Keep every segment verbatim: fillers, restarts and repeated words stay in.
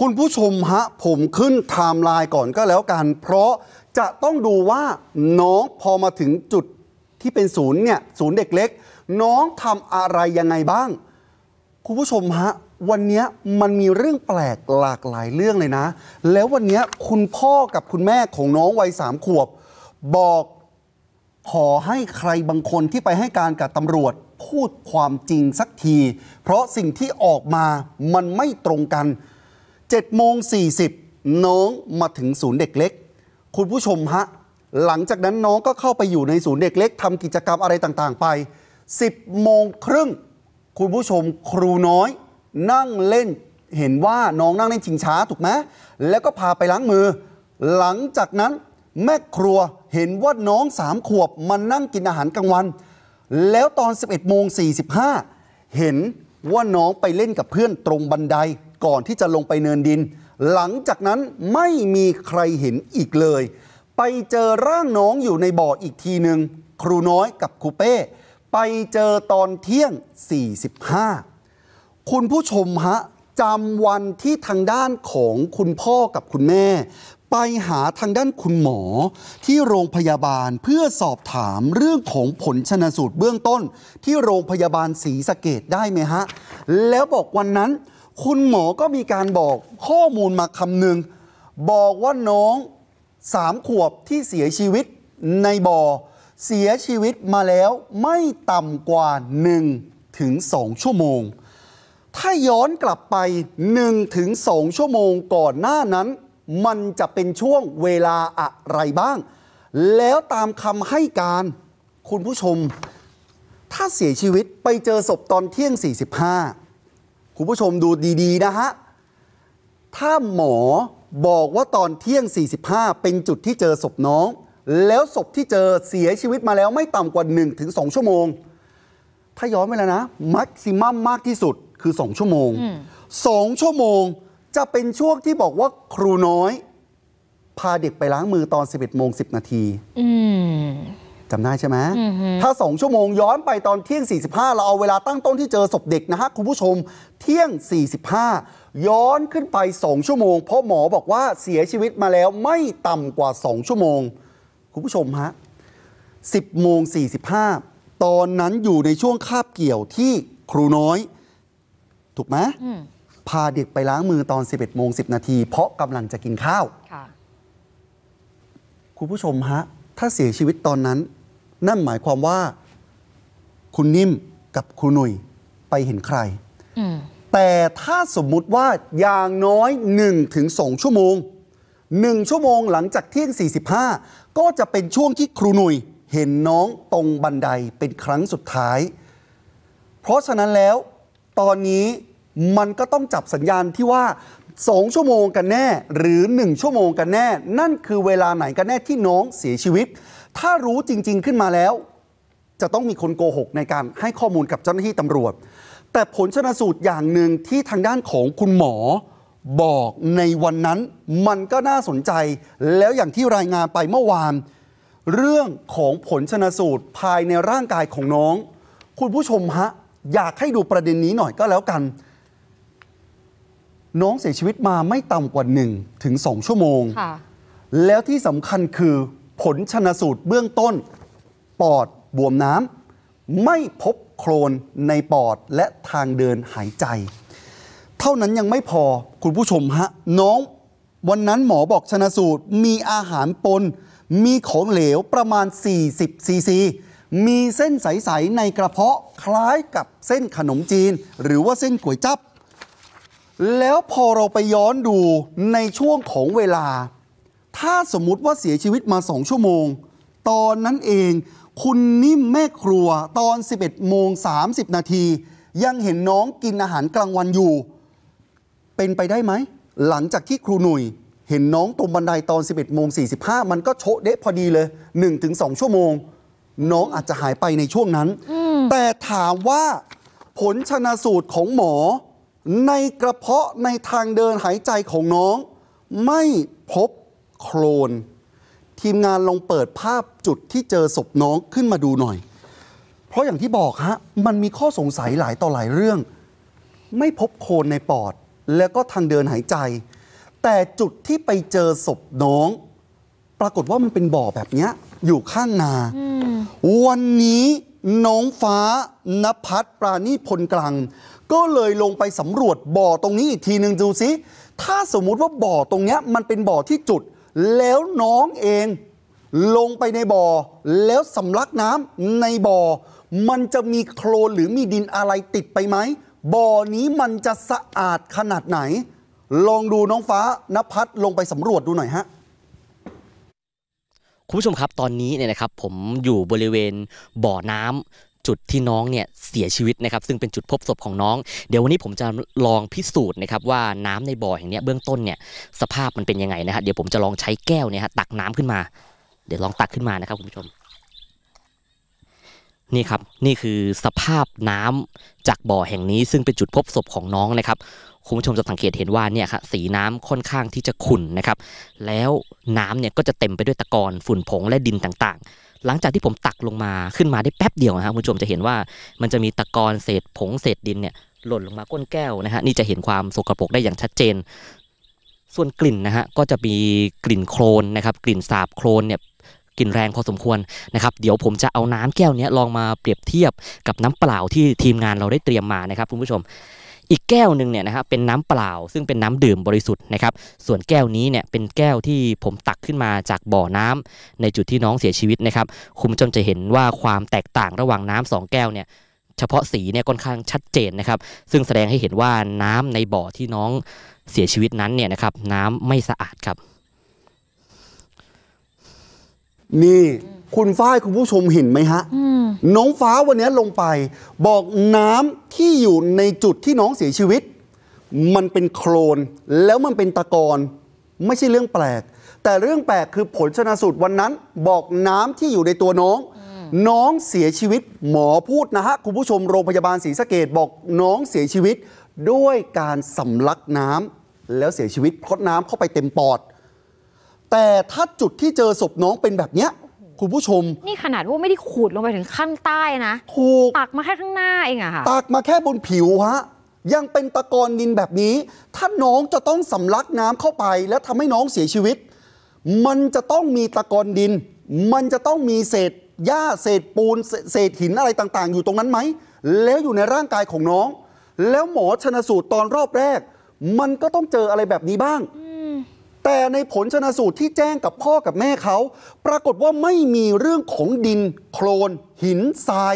คุณผู้ชมฮะผมขึ้นไทม์ไลน์ก่อนก็แล้วกันเพราะจะต้องดูว่าน้องพอมาถึงจุดที่เป็นศูนย์เนี่ยศูนย์เด็กเล็กน้องทำอะไรยังไงบ้างคุณผู้ชมฮะวันนี้มันมีเรื่องแปลกหลากหลายเรื่องเลยนะแล้ววันนี้คุณพ่อกับคุณแม่ของน้องวัยสามขวบบอกขอให้ใครบางคนที่ไปให้การกับตำรวจพูดความจริงสักทีเพราะสิ่งที่ออกมามันไม่ตรงกัน เจ็ดโมงสี่สิบ น้องมาถึงศูนย์เด็กเล็กคุณผู้ชมฮะหลังจากนั้นน้องก็เข้าไปอยู่ในศูนย์เด็กเล็กทำกิจกรรมอะไรต่างๆไป สิบโมงครึ่งคุณผู้ชมครูน้อยนั่งเล่นเห็นว่าน้องนั่งเล่นชิงช้าถูกไหมแล้วก็พาไปล้างมือหลังจากนั้นแม่ครัวเห็นว่าน้องสามขวบมันนั่งกินอาหารกลางวันแล้วตอน สิบเอ็ดโมงสี่สิบห้า เห็นว่าน้องไปเล่นกับเพื่อนตรงบันไดก่อนที่จะลงไปเนินดินหลังจากนั้นไม่มีใครเห็นอีกเลยไปเจอร่างน้องอยู่ในบ่ออีกทีหนึ่งครูน้อยกับครูเป้ไปเจอตอนเที่ยง สี่สิบห้า คุณผู้ชมฮะจำวันที่ทางด้านของคุณพ่อกับคุณแม่ไปหาทางด้านคุณหมอที่โรงพยาบาลเพื่อสอบถามเรื่องของผลชันสูตรเบื้องต้นที่โรงพยาบาลศรีสะเกษได้ไหมฮะแล้วบอกวันนั้นคุณหมอก็มีการบอกข้อมูลมาคำหนึ่งบอกว่าน้องสามขวบที่เสียชีวิตในบ่อเสียชีวิตมาแล้วไม่ต่ำกว่า หนึ่งถึงสอง ชั่วโมงถ้าย้อนกลับไป หนึ่งถึงสอง ชั่วโมงก่อนหน้านั้นมันจะเป็นช่วงเวลาอะไรบ้างแล้วตามคำให้การคุณผู้ชมถ้าเสียชีวิตไปเจอศพตอนเที่ยง สี่สิบห้า คุณผู้ชมดูดีๆนะฮะถ้าหมอบอกว่าตอนเที่ยง สี่สิบห้า เป็นจุดที่เจอศพน้องแล้วศพที่เจอเสียชีวิตมาแล้วไม่ต่ำกว่า หนึ่งถึงสอง ชั่วโมงถ้าย้อนไปแล้วนะแม็กซิมัมมากที่สุดคือสองชั่วโมงสองชั่วโมงจะเป็นช่วงที่บอกว่าครูน้อยพาเด็กไปล้างมือตอน สิบเอ็ดโมงสิบ นาทีจำได้ใช่ไหมถ้าสองชั่วโมงย้อนไปตอนเที่ยง สี่สิบห้า เราเอาเวลาตั้งต้นที่เจอศพเด็กนะฮะคุณผู้ชมเที่ยง สี่สิบห้า ย้อนขึ้นไปสองชั่วโมงเพราะหมอบอกว่าเสียชีวิตมาแล้วไม่ต่ำกว่าสองชั่วโมงคุณผู้ชมฮะ สิบโมงสี่สิบห้า ตอนนั้นอยู่ในช่วงคาบเกี่ยวที่ครูน้อยถูกไหมพาเด็กไปล้างมือตอน สิบเอ็ดโมงสิบ นาทีเพราะกำลังจะกินข้าวคุณผู้ชมฮะถ้าเสียชีวิตตอนนั้นนั่นหมายความว่าคุณนิ่มกับคุณหนุ่ยไปเห็นใครแต่ถ้าสมมุติว่าอย่างน้อย หนึ่งถึงสอง ชั่วโมงหนึ่งชั่วโมงหลังจากเที่ยง สี่สิบห้า ก็จะเป็นช่วงที่ครูหนุ่ยเห็นน้องตรงบันไดเป็นครั้งสุดท้ายเพราะฉะนั้นแล้วตอนนี้มันก็ต้องจับสัญญาณที่ว่าสองชั่วโมงกันแน่หรือหนึ่งชั่วโมงกันแน่นั่นคือเวลาไหนกันแน่ที่น้องเสียชีวิตถ้ารู้จริงๆขึ้นมาแล้วจะต้องมีคนโกหกในการให้ข้อมูลกับเจ้าหน้าที่ตำรวจแต่ผลชันสูตรอย่างหนึ่งที่ทางด้านของคุณหมอบอกในวันนั้นมันก็น่าสนใจแล้วอย่างที่รายงานไปเมื่อวานเรื่องของผลชันสูตรภายในร่างกายของน้องคุณผู้ชมฮะอยากให้ดูประเด็นนี้หน่อยก็แล้วกันน้องเสียชีวิตมาไม่ต่ำกว่า หนึ่งถึงสอง ชั่วโมงแล้วที่สำคัญคือผลชันสูตรเบื้องต้นปอดบวมน้ำไม่พบโคลนในปอดและทางเดินหายใจเท่านั้นยังไม่พอคุณผู้ชมฮะน้องวันนั้นหมอบอกชันสูตรมีอาหารปนมีของเหลวประมาณ สี่สิบซีซี มีเส้นใสๆในกระเพาะคล้ายกับเส้นขนมจีนหรือว่าเส้นก๋วยจั๊บแล้วพอเราไปย้อนดูในช่วงของเวลาถ้าสมมุติว่าเสียชีวิตมาสองชั่วโมงตอนนั้นเองคุณนิ่มแม่ครัวตอน สิบเอ็ดโมงสามสิบ นาทียังเห็นน้องกินอาหารกลางวันอยู่เป็นไปได้ไหมหลังจากที่ครูหนุ่ยเห็นน้องตรงบันไดตอน สิบเอ็ดโมงสี่สิบห้า มันก็โชะเดะพอดีเลย หนึ่งถึงสอง ชั่วโมงน้องอาจจะหายไปในช่วงนั้นแต่ถามว่าผลชันสูตรของหมอในกระเพาะในทางเดินหายใจของน้องไม่พบโคลนทีมงานลองเปิดภาพจุดที่เจอศพน้องขึ้นมาดูหน่อยเพราะอย่างที่บอกฮะมันมีข้อสงสัยหลายต่อหลายเรื่องไม่พบโคลนในปอด แล้วก็ทางเดินหายใจแต่จุดที่ไปเจอศพน้องปรากฏว่ามันเป็นบ่อแบบนี้อยู่ข้างนาวันนี้น้องฟ้านภัสปราณีพลกลางก็เลยลงไปสำรวจบ่อตรงนี้อีกทีหนึ่งดูสิถ้าสมมุติว่าบ่อตรงนี้มันเป็นบ่อที่จุดแล้วน้องเองลงไปในบ่อแล้วสำลักน้ำในบ่อมันจะมีโคลนหรือมีดินอะไรติดไปไหมบ่อนี้มันจะสะอาดขนาดไหนลองดูน้องฟ้านภัสลงไปสำรวจดูหน่อยฮะคุณผู้ชมครับตอนนี้เนี่ยนะครับผมอยู่บริเวณบ่อน้ำจุดที่น้องเนี่ยเสียชีวิตนะครับซึ่งเป็นจุดพบศพของน้องเดี๋ยววันนี้ผมจะลองพิสูจน์นะครับว่าน้ำในบ่อแห่งนี้เบื้องต้นเนี่ยสภาพมันเป็นยังไงนะฮะเดี๋ยวผมจะลองใช้แก้วเนี่ยฮะตักน้ำขึ้นมาเดี๋ยวลองตักขึ้นมานะครับคุณผู้ชมนี่ครับนี่คือสภาพน้ำจากบ่อแห่งนี้ซึ่งเป็นจุดพบศพของน้องนะครับคุณผู้ชมจะสังเกตเห็นว่าเนี่ยครับสีน้ำค่อนข้างที่จะขุ่นนะครับแล้วน้ำเนี่ยก็จะเต็มไปด้วยตะกอนฝุ่นผงและดินต่างๆหลังจากที่ผมตักลงมาขึ้นมาได้แป๊บเดียวนะครับคุณผู้ชมจะเห็นว่ามันจะมีตะกอนเศษผงเศษดินเนี่ยหล่นลงมาก้นแก้วนะฮะนี่จะเห็นความสกปรกได้อย่างชัดเจนส่วนกลิ่นนะฮะก็จะมีกลิ่นโคลนนะครับกลิ่นสาบโคลนเนี่ยกลิ่นแรงพอสมควรนะครับเดี๋ยวผมจะเอาน้ำแก้วนี้ลองมาเปรียบเทียบกับน้ำเปล่าที่ทีมงานเราได้เตรียมมานะครับคุณผู้ชมอีกแก้วหนึ่งเนี่ยนะครับเป็นน้ำเปล่าซึ่งเป็นน้ำดื่มบริสุทธิ์นะครับส่วนแก้วนี้เนี่ยเป็นแก้วที่ผมตักขึ้นมาจากบ่อน้ำในจุดที่น้องเสียชีวิตนะครับคุณผู้ชมจะเห็นว่าความแตกต่างระหว่างน้ำสองแก้วเนี่ยเฉพาะสีเนี่ยค่อนข้างชัดเจนนะครับซึ่งแสดงให้เห็นว่าน้ำในบ่อที่น้องเสียชีวิตนั้นเนี่ยนะครับน้ำไม่สะอาดครับนี่คุณฟ้ายคุณผู้ชมเห็นไหมฮะน้องฟ้าวันนี้ลงไปบอกน้ำที่อยู่ในจุดที่น้องเสียชีวิตมันเป็นโคลนแล้วมันเป็นตะกอนไม่ใช่เรื่องแปลกแต่เรื่องแปลกคือผลชันสูตรวันนั้นบอกน้ำที่อยู่ในตัวน้องน้องเสียชีวิตหมอพูดนะฮะคุณผู้ชมโรงพยาบาลศรีสะเกษบอกน้องเสียชีวิตด้วยการสำลักน้ำแล้วเสียชีวิตเพราะน้ำเข้าไปเต็มปอดแต่ถ้าจุดที่เจอศพน้องเป็นแบบเนี้ยคุณผู้ชมนี่ขนาดว่าไม่ได้ขูดลงไปถึงขั้นใต้นะถูกตักมาแค่ข้างหน้าเองอะค่ะตักมาแค่บนผิวฮะยังเป็นตะกอนดินแบบนี้ถ้าน้องจะต้องสำลักน้ำเข้าไปและทำให้น้องเสียชีวิตมันจะต้องมีตะกอนดินมันจะต้องมีเศษหญ้าเศษปูนเศษหินอะไรต่างๆอยู่ตรงนั้นไหมแล้วอยู่ในร่างกายของน้องแล้วหมอชันสูตรตอนรอบแรกมันก็ต้องเจออะไรแบบนี้บ้างแต่ในผลชนสูตรที่แจ้งกับพ่อกับแม่เขาปรากฏว่าไม่มีเรื่องของดินโคลนหินทราย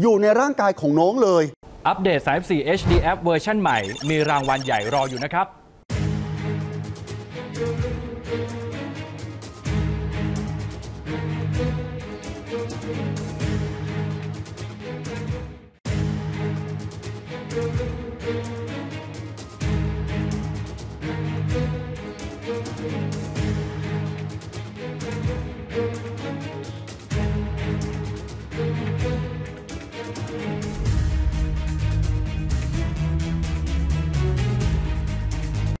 อยู่ในร่างกายของน้องเลยอัปเดต สามสิบสี่ เอช ดี App เวอร์ชันใหม่มีรางวัลใหญ่รออยู่นะครับ